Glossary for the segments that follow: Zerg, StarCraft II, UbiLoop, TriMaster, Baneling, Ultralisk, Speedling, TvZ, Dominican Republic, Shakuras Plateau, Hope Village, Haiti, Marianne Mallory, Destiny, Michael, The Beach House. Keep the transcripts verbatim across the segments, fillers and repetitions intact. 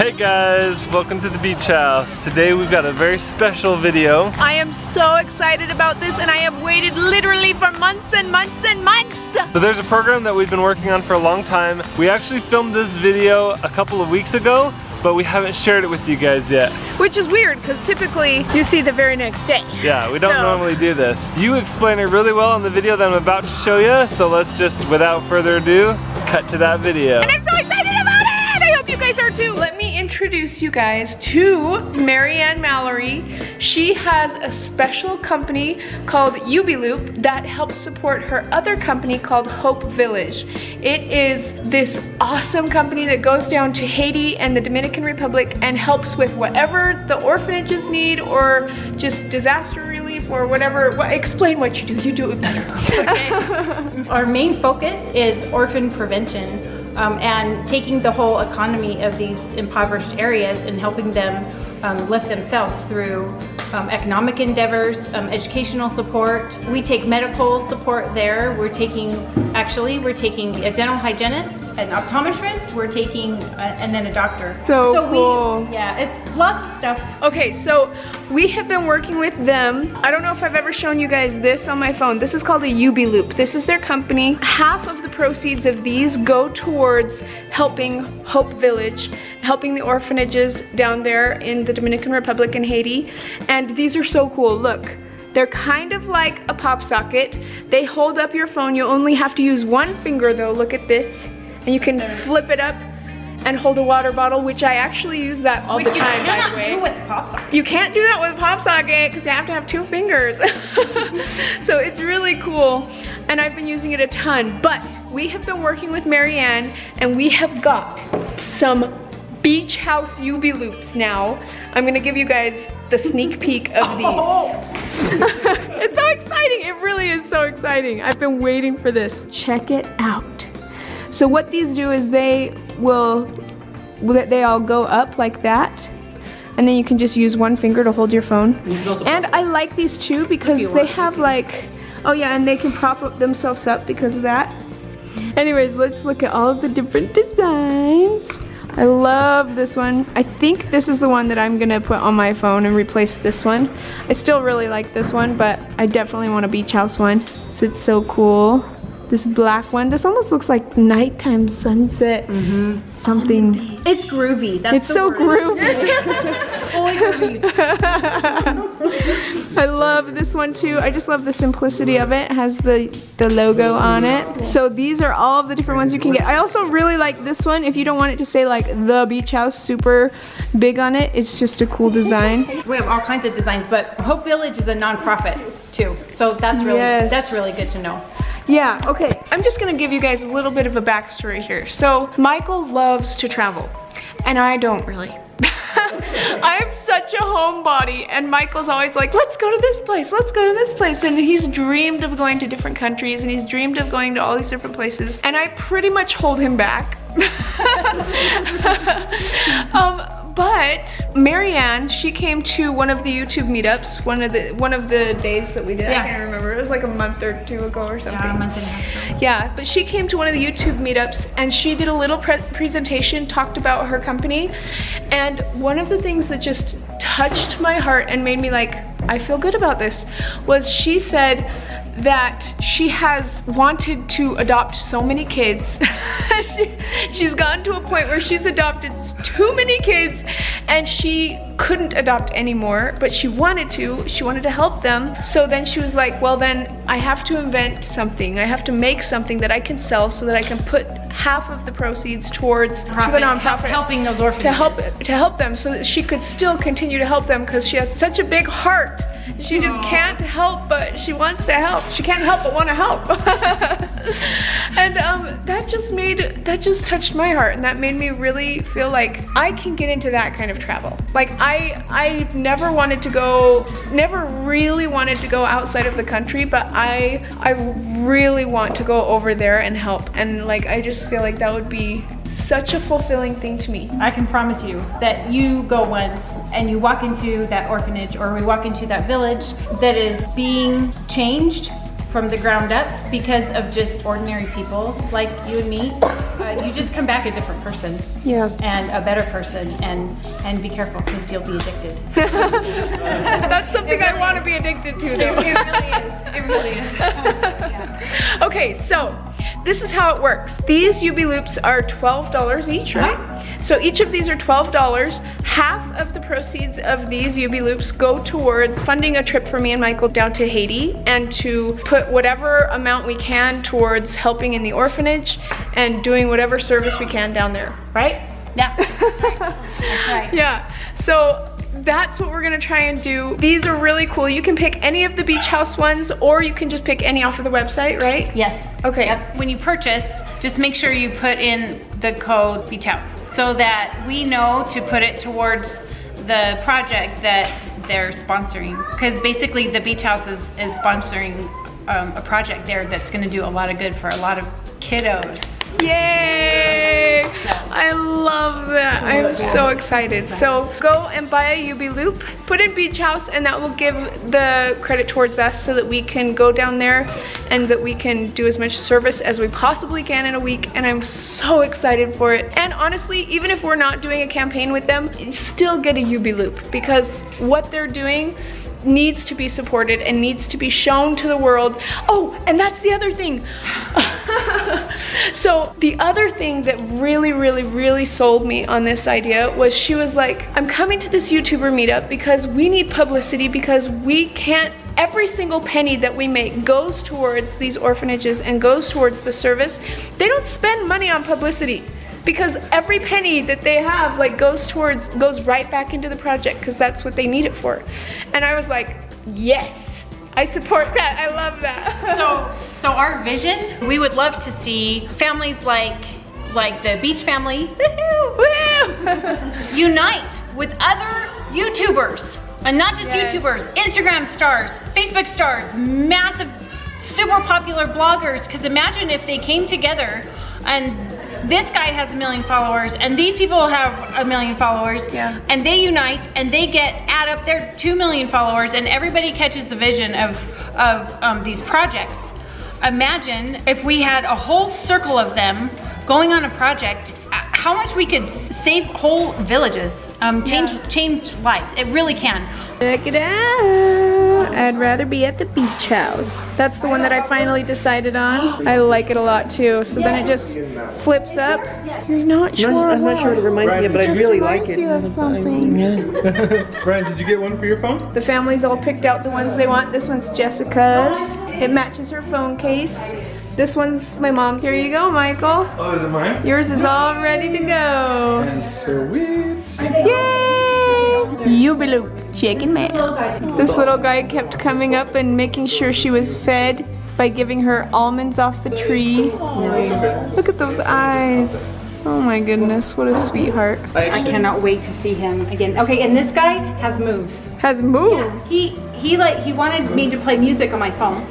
Hey guys, welcome to the Beach House. Today we've got a very special video. I am so excited about this and I have waited literally for months and months and months. So there's a program that we've been working on for a long time. We actually filmed this video a couple of weeks ago, but we haven't shared it with you guys yet. Which is weird, because typically you see the very next day. Yeah, we don't so. normally do this. You explain it really well in the video that I'm about to show you, so let's just, without further ado, cut to that video. And I'm so excited about it! I hope you guys are too! Let me introduce you guys to Marianne Mallory. She has a special company called UbiLoop that helps support her other company called Hope Village. It is this awesome company that goes down to Haiti and the Dominican Republic and helps with whatever the orphanages need or just disaster relief or whatever. Well, explain what you do, you do it better. Okay. Our main focus is orphan prevention. Um, and taking the whole economy of these impoverished areas and helping them um, lift themselves through um, economic endeavors, um, educational support. We take medical support there. We're taking, actually, we're taking a dental hygienist, an optometrist, we're taking, a, and then a doctor. So, so cool. We, yeah, it's lots of stuff. Okay, so we have been working with them. I don't know if I've ever shown you guys this on my phone. This is called a UbiLoop. This is their company. Half of the proceeds of these go towards helping Hope Village, helping the orphanages down there in the Dominican Republic and Haiti. And these are so cool, look. They're kind of like a pop socket. They hold up your phone. You only have to use one finger though, look at this. And you can flip it up and hold a water bottle, which I actually use that all the time, by the way. You cannot do with pop socket. You can't do that with pop socket because they have to have two fingers. So it's really cool, and I've been using it a ton. But we have been working with Marianne, and we have got some Beach House UbiLoops now. I'm gonna give you guys the sneak peek of these. Oh. It's so exciting! It really is so exciting. I've been waiting for this. Check it out. So what these do is they will, they all go up like that, and then you can just use one finger to hold your phone. And I like these too because they have like, oh yeah, and they can prop up themselves up because of that. Anyways, let's look at all of the different designs. I love this one. I think this is the one that I'm gonna put on my phone and replace this one. I still really like this one, but I definitely want a beach house one. So it's so cool. This black one, this almost looks like nighttime sunset, mm-hmm. something. It's groovy, that's It's the so word. groovy. I love this one too. I just love the simplicity of it. It has the, the logo on it. So these are all of the different ones you can get. I also really like this one. If you don't want it to say like the beach house super big on it, it's just a cool design. We have all kinds of designs, but Hope Village is a nonprofit too. So that's really, yes. that's really good to know. Yeah, okay, I'm just gonna give you guys a little bit of a backstory here. So, Michael loves to travel, and I don't really. I'm such a homebody, and Michael's always like, let's go to this place, let's go to this place, and he's dreamed of going to different countries, and he's dreamed of going to all these different places, and I pretty much hold him back. um, But Marianne, she came to one of the YouTube meetups, one of the one of the days that we did. Yeah. I can't remember. It was like a month or two ago or something. Yeah, a month and a half ago. Yeah, but she came to one of the YouTube meetups and she did a little pre presentation, talked about her company, and one of the things that just touched my heart and made me like, I feel good about this, was she said that she has wanted to adopt so many kids. she, she's gotten to a point where she's adopted too many kids and she couldn't adopt anymore, but she wanted to, she wanted to help them. So then she was like, well then I have to invent something. I have to make something that I can sell so that I can put half of the proceeds towards Profit, to the nonprofit. Helping those orphanages. To help, to help them so that she could still continue to help them because she has such a big heart. She just Aww. can't help, but she wants to help. She can't help but want to help. And um, that just made, that just touched my heart, and that made me really feel like I can get into that kind of travel. Like I, I never wanted to go, never really wanted to go outside of the country, but I, I really want to go over there and help. And like, I just feel like that would be such a fulfilling thing to me. I can promise you that you go once and you walk into that orphanage or we walk into that village that is being changed from the ground up because of just ordinary people like you and me uh, you just come back a different person. Yeah. And a better person, and and be careful because you'll be addicted. That's something really I want to be addicted to, though. It, it really is. It really is. Yeah. Okay, so this is how it works. These UbiLoops are twelve dollars each, right? right? So each of these are twelve dollars. Half of the proceeds of these UbiLoops go towards funding a trip for me and Michael down to Haiti, and to put whatever amount we can towards helping in the orphanage and doing whatever service we can down there, right? Yeah. That's right. Yeah. So that's what we're gonna try and do. These are really cool. You can pick any of the Beach House ones, or you can just pick any off of the website, right? Yes. Okay. Yep. When you purchase, just make sure you put in the code Beach House so that we know to put it towards the project that they're sponsoring. Because basically the Beach House is, is sponsoring um, a project there that's gonna do a lot of good for a lot of kiddos. Yay! I love that. I'm so excited. So go and buy a UbiLoop, put in Beach House, and that will give the credit towards us so that we can go down there and that we can do as much service as we possibly can in a week. And I'm so excited for it. And honestly, even if we're not doing a campaign with them, still get a UbiLoop, because what they're doing needs to be supported and needs to be shown to the world. Oh, and that's the other thing. So the other thing that really, really, really sold me on this idea was she was like, I'm coming to this YouTuber meetup because we need publicity, because we can't, every single penny that we make goes towards these orphanages and goes towards the service. They don't spend money on publicity, because every penny that they have like goes towards, goes right back into the project, because that's what they need it for. And I was like, yes, I support that, I love that. So, so our vision, we would love to see families like, like the Beach family unite with other YouTubers, and not just yes. YouTubers, Instagram stars, Facebook stars, massive, super popular bloggers, because imagine if they came together and this guy has a million followers, and these people have a million followers, yeah. and they unite, and they get, add up their two million followers, and everybody catches the vision of, of um, these projects. Imagine if we had a whole circle of them going on a project, how much we could save whole villages, um, change, yeah. change lives, it really can. Check it out, I'd rather be at the Beach House. That's the one that I finally decided on. I like it a lot too. So then it just flips up. You're not sure. No, I'm not sure it reminds me of, but I really like it. It reminds you of something. Yeah. Brian, did you get one for your phone? The family's all picked out the ones they want. This one's Jessica's. It matches her phone case. This one's my mom. Here you go, Michael. Oh, is it mine? Yours is all ready to go. Sweet. Yay! UbiLoop. Chicken man. This little guy kept coming up and making sure she was fed by giving her almonds off the tree. Look at those eyes. Oh my goodness, what a sweetheart. I cannot wait to see him again. Okay, and this guy has moves. Has moves? Yeah, he he like he wanted me to play music on my phone.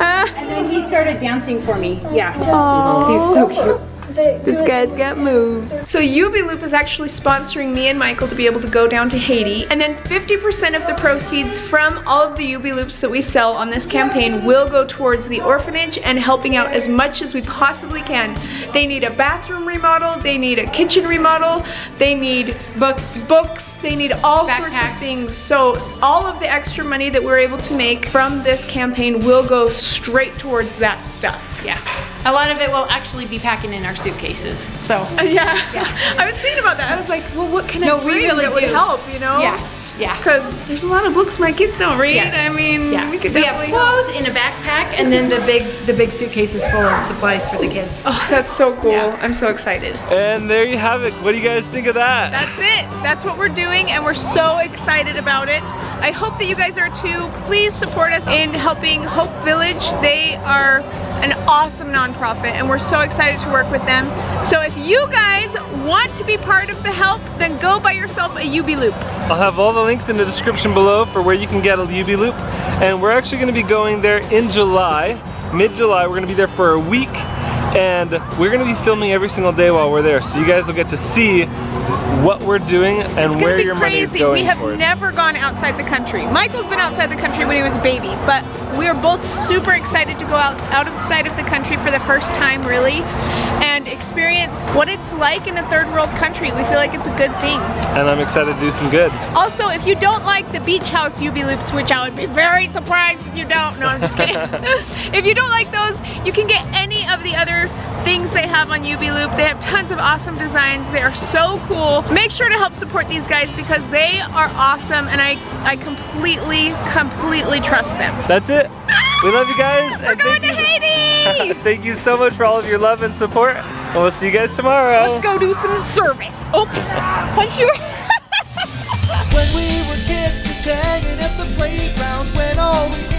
And then he started dancing for me. Yeah. Aww. He's so cute. This guy's got moves. So UbiLoop is actually sponsoring me and Michael to be able to go down to Haiti, and then fifty percent of the proceeds from all of the UbiLoops that we sell on this campaign will go towards the orphanage and helping out as much as we possibly can. They need a bathroom remodel, they need a kitchen remodel, they need books, books. They need all Backpack. sorts of things. So all of the extra money that we're able to make from this campaign will go straight towards that stuff. Yeah. A lot of it will actually be packing in our suitcases. So yeah. yeah. I was thinking about that. I was like, well, what can no, I bring really that do. would help, you know? Yeah. Yeah. Because there's a lot of books my kids don't read. Yes. I mean, yeah. we could we definitely have clothes in a backpack, and then the big the big suitcases full of supplies for the kids. Oh, that's so cool. Yeah. I'm so excited. And there you have it. What do you guys think of that? That's it. That's what we're doing, and we're so excited about it. I hope that you guys are too. Please support us in helping Hope Village. They are an awesome nonprofit, and we're so excited to work with them. So if you guys want to be part of the help, then go buy yourself a UbiLoop. I'll have all the links in the description below for where you can get a UbiLoop. And we're actually gonna be going there in July, mid-July. We're gonna be there for a week, and we're gonna be filming every single day while we're there. So you guys will get to see what we're doing and where your money is going. We have towards. never gone outside the country. Michael's been outside the country when he was a baby, but we are both super excited to go out, out of side of the country for the first time, really, and experience what it's like in a third world country. We feel like it's a good thing. And I'm excited to do some good. Also, if you don't like the Beach House UbiLoops, which I would be very surprised if you don't. No, I'm just kidding. If you don't like those, you can get any of the other things they have on UbiLoop. They have tons of awesome designs. They are so cool. Make sure to help support these guys because they are awesome, and I, I completely, completely trust them. That's it. We love you guys. We're and going to you, Haiti! Thank you so much for all of your love and support. And we'll see you guys tomorrow. Let's go do some service. Oh, punch you. When we were kids, just hanging at the playground, when all we